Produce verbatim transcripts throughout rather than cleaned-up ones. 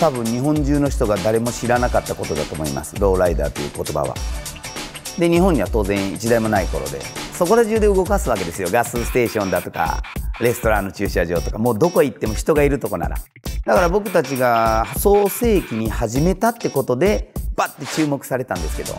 多分日本中の人が誰も知らなかったことだと思います、ローライダーという言葉は。で日本には当然一台もない頃で、そこら中で動かすわけですよ。ガスステーションだとかレストランの駐車場とか、もうどこ行っても人がいるとこなら。だから僕たちが創世紀に始めたってことでバッて注目されたんですけど。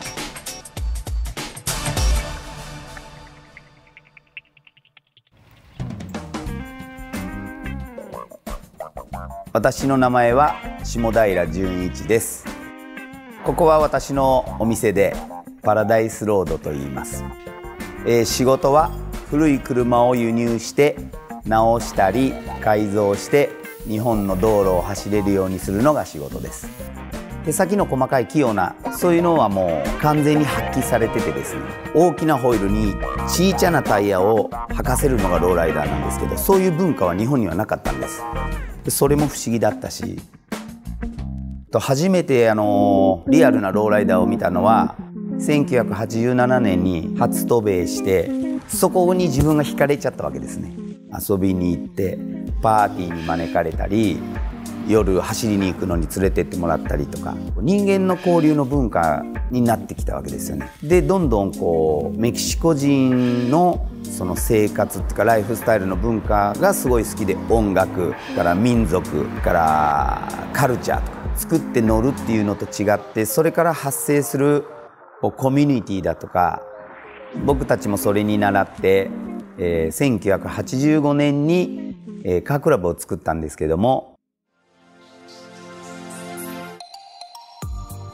私の名前は下平純一です。ここは私のお店でパラダイスロードと言います、えー、仕事は古い車を輸入して直したり改造して日本の道路を走れるようにするのが仕事です。手先の細かい器用なそういうのはもう完全に発揮されててですね、大きなホイールに小さなタイヤを履かせるのがローライダーなんですけど、そういう文化は日本にはなかったんです。それも不思議だったし、初めてあのリアルなローライダーを見たのはせんきゅうひゃくはちじゅうななねんに初渡米して、そこに自分が惹かれちゃったわけですね。遊びに行ってパーティーに招かれたり、夜走りに行くのに連れてってもらったりとか、人間の交流の文化になってきたわけですよね。でどんどんこうメキシコ人のその生活っていうかライフスタイルの文化がすごい好きで、音楽から民族からカルチャーとか作って乗るっていうのと違って、それから発生するコミュニティだとか、僕たちもそれに倣って、えー、せんきゅうひゃくはちじゅうごねんに、えー、カークラブを作ったんですけども、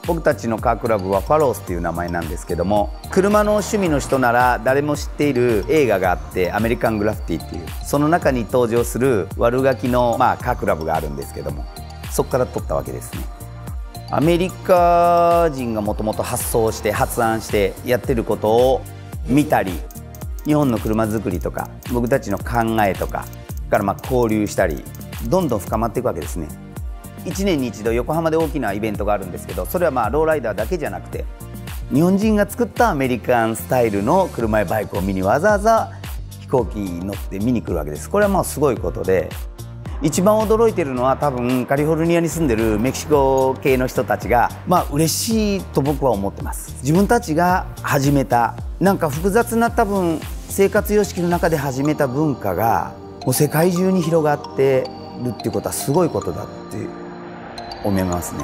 僕たちのカークラブはファロースという名前なんですけども、車の趣味の人なら誰も知っている映画があって「アメリカン・グラフィティ」っていう、その中に登場する悪ガキの、まあ、カークラブがあるんですけども、そこから撮ったわけですね。アメリカ人がもともと発想して発案してやってることを見たり、日本の車作りとか僕たちの考えとかからまあ交流したり、どんどん深まっていくわけですね。いちねんにいちど横浜で大きなイベントがあるんですけど、それはまあローライダーだけじゃなくて、日本人が作ったアメリカンスタイルの車やバイクを見にわざわざ飛行機に乗って見に来るわけです。これはまあすごいことで、一番驚いてるのは多分カリフォルニアに住んでるメキシコ系の人たちがまあ嬉しいと僕は思ってます。自分たちが始めたなんか複雑な多分生活様式の中で始めた文化がもう世界中に広がってるっていうことはすごいことだって思いますね。